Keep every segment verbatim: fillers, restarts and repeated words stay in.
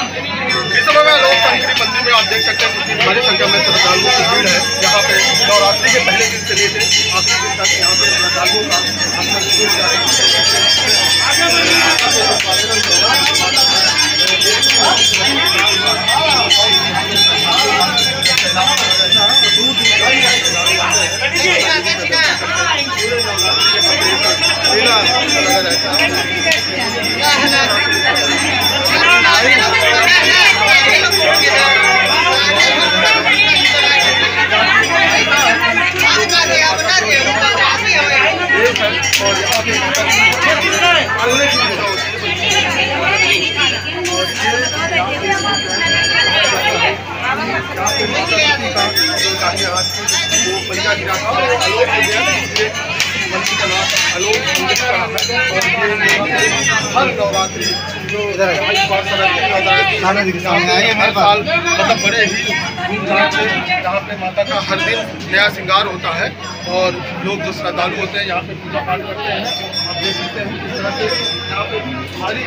इस समय लोकतंत्री मंदिर में आप देख सकते हैं कितनी बड़ी संख्या में श्रद्धालुओं की भीड़ है। यहाँ पे नवरात्रि के पहले दिन से लेकर आखिरी दिन तक यहाँ पे श्रद्धालुओं का हर साल मतलब बड़े ही धूमधाम से यहाँ पे माता का हर दिन नया श्रृंगार होता है और लोग जो श्रद्धालु होते हैं यहाँ पे पूजा पाठ करते हैं। आप देख सकते हैं किस तरह से यहाँ पे भारी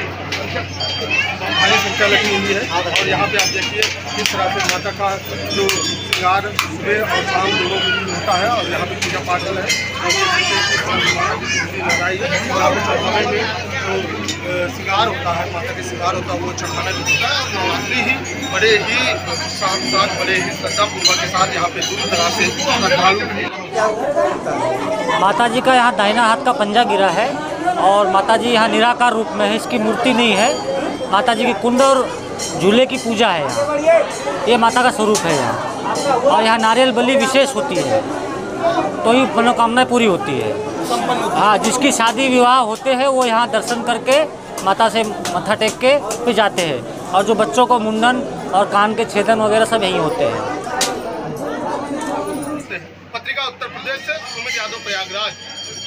भारी संख्या लगी हुई है और यहाँ पे आप देखिए किस तरह से माता का जो श्रृंगार सुबह और शाम दोनों में होता है और यहाँ पे पूजा पाठ जो है श्रृंगार होता है, माता के श्रृंगार होता है वो चढ़ाना भी होता है। नवरात्रि ही बड़े ही साथ साथ बड़े ही श्रद्धापूर्वक के साथ यहाँ पे दूर दराज से श्रद्धालु। माता जी का यहाँ दाहिना हाथ का पंजा गिरा है और माता जी यहाँ निराकार रूप में है, इसकी मूर्ति नहीं है। माता जी की कुंड और झूले की पूजा है यहाँ, ये माता का स्वरूप है यहाँ। और यहाँ नारियल बलि विशेष होती है तो ये मनोकामनाएँ पूरी होती है। हाँ, जिसकी शादी विवाह होते हैं वो यहाँ दर्शन करके माता से मत्था टेक के फिर जाते हैं और जो बच्चों को मुंडन और कान के छेदन वगैरह सब यहीं होते हैं। पत्रिका उत्तर प्रदेश से सुमित यादव, प्रयागराज।